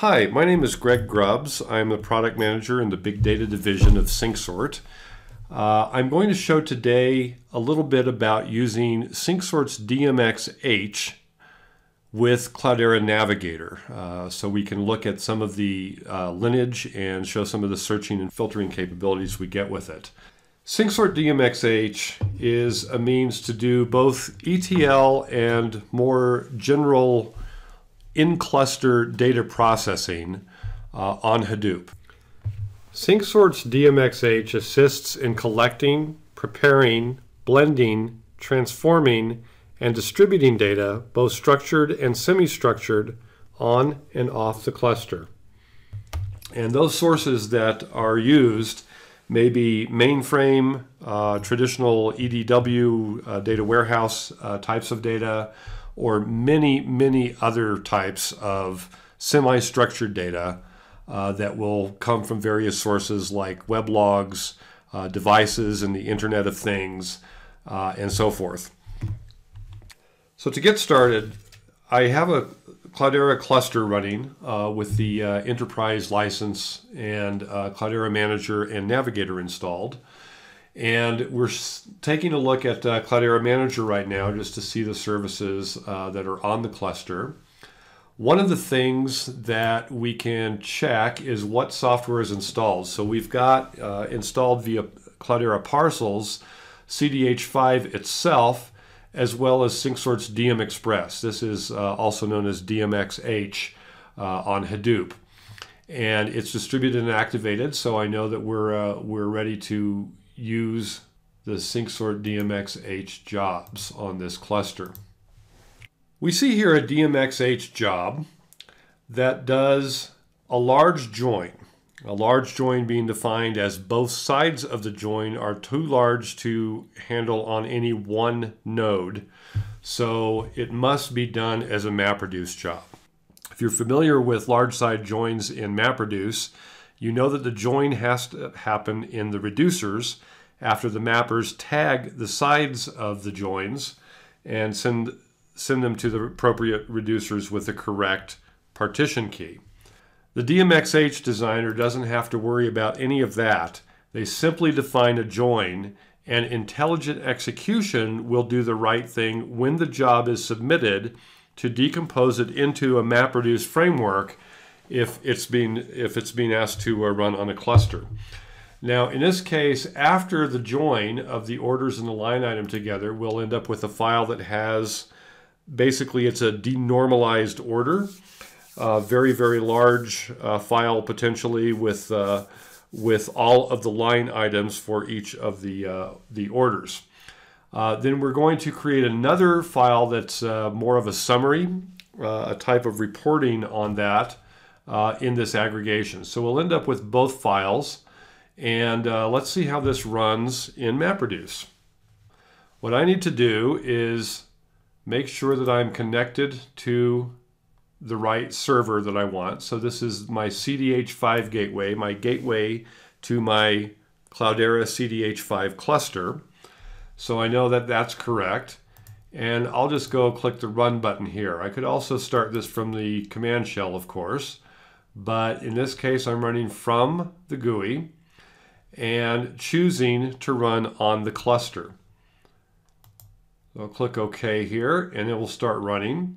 Hi, my name is Greg Grubbs. I'm the product manager in the Big Data division of Syncsort. I'm going to show today a little bit about using Syncsort's DMX-H with Cloudera Navigator. So we can look at some of the lineage and show some of the searching and filtering capabilities we get with it. Syncsort DMX-H is a means to do both ETL and more general in-cluster data processing on Hadoop. Syncsort's DMX-H assists in collecting, preparing, blending, transforming, and distributing data, both structured and semi-structured, on and off the cluster. And those sources that are used may be mainframe, traditional EDW data warehouse types of data, or many, many other types of semi-structured data that will come from various sources like web logs, devices, and the Internet of Things, and so forth. So to get started, I have a Cloudera cluster running with the enterprise license and Cloudera Manager and Navigator installed. And we're taking a look at Cloudera Manager right now just to see the services that are on the cluster. One of the things that we can check is what software is installed. So we've got installed via Cloudera Parcels, CDH5 itself, as well as Syncsort's DMExpress. This is also known as DMX-H on Hadoop. And it's distributed and activated, so I know that we're ready to use the Syncsort DMX-H jobs on this cluster. We see here a DMX-H job that does a large join being defined as both sides of the join are too large to handle on any one node, so it must be done as a MapReduce job. If you're familiar with large side joins in MapReduce, you know that the join has to happen in the reducers after the mappers tag the sides of the joins and send them to the appropriate reducers with the correct partition key. The DMX-H designer doesn't have to worry about any of that. They simply define a join, and intelligent execution will do the right thing when the job is submitted to decompose it into a MapReduce framework if it's being asked to run on a cluster. Now, in this case, after the join of the orders and the line item together, we'll end up with a file that has, basically it's a denormalized order, very, very large file potentially with all of the line items for each of the orders. Then we're going to create another file that's more of a summary, a type of reporting on that, in this aggregation. So we'll end up with both files, and let's see how this runs in MapReduce. What I need to do is make sure that I'm connected to the right server that I want. So this is my CDH5 gateway, my gateway to my Cloudera CDH5 cluster. So I know that that's correct. And I'll just go click the Run button here. I could also start this from the command shell, of course. But in this case, I'm running from the GUI and choosing to run on the cluster. I'll click OK here, and it will start running.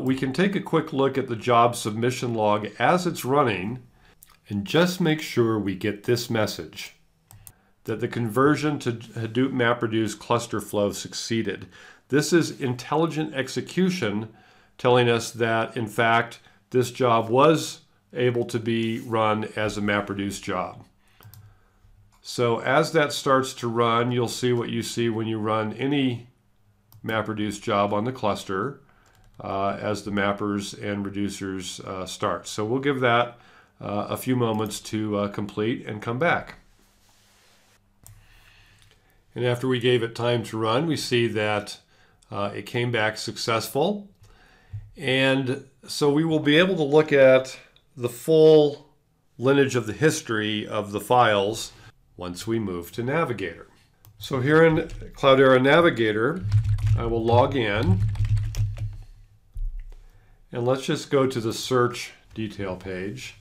We can take a quick look at the job submission log as it's running and just make sure we get this message that the conversion to Hadoop MapReduce cluster flow succeeded. This is intelligent execution telling us that, in fact, this job was able to be run as a MapReduce job. So as that starts to run, you'll see what you see when you run any MapReduce job on the cluster as the mappers and reducers start. So we'll give that a few moments to complete and come back. And after we gave it time to run, we see that it came back successful. And so we will be able to look at the full lineage of the history of the files once we move to Navigator. So here in Cloudera Navigator, I will log in. And let's just go to the search detail page.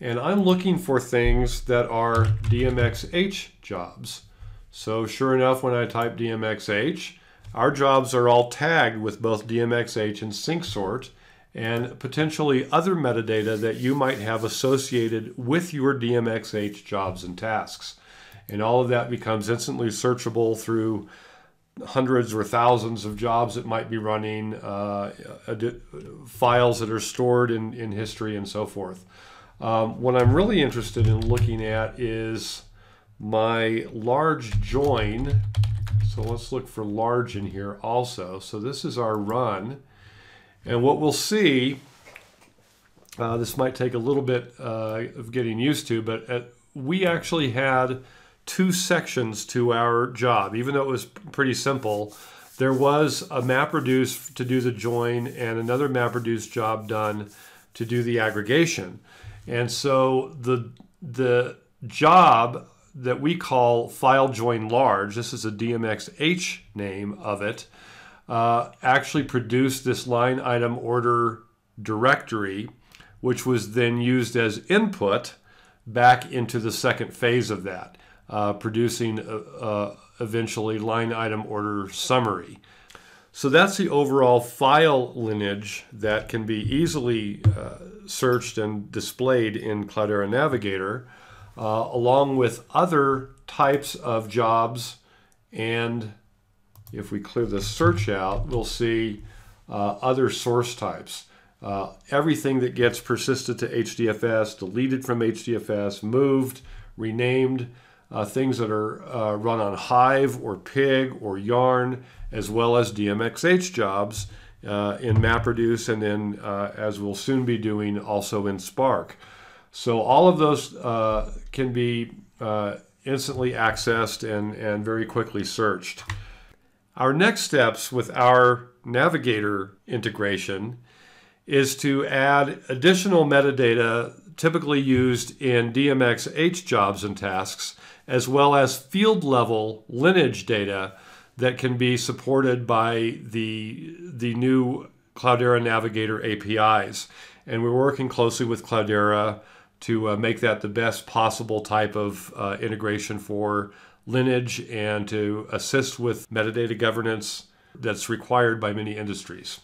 And I'm looking for things that are DMX-H jobs. So sure enough, when I type DMX-H, our jobs are all tagged with both DMX-H and Syncsort, and potentially other metadata that you might have associated with your DMX-H jobs and tasks. And all of that becomes instantly searchable through hundreds or thousands of jobs that might be running, files that are stored in history and so forth. What I'm really interested in looking at is my large join. So let's look for large in here also. So this is our run. And what we'll see, this might take a little bit of getting used to, but we actually had two sections to our job. Even though it was pretty simple, there was a MapReduce to do the join and another MapReduce job done to do the aggregation. And so the job that we call file join large, this is a DMX-H name of it, actually produced this line item order directory, which was then used as input back into the second phase of that, producing eventually line item order summary. So that's the overall file lineage that can be easily searched and displayed in Cloudera Navigator, along with other types of jobs. And if we clear the search out, we'll see other source types. Everything that gets persisted to HDFS, deleted from HDFS, moved, renamed, things that are run on Hive or Pig or Yarn, as well as DMX-H jobs in MapReduce, and then, as we'll soon be doing, also in Spark. So all of those can be instantly accessed and very quickly searched. Our next steps with our Navigator integration is to add additional metadata typically used in DMX-H jobs and tasks, as well as field-level lineage data that can be supported by the new Cloudera Navigator APIs. And we're working closely with Cloudera to make that the best possible type of integration for lineage and to assist with metadata governance that's required by many industries.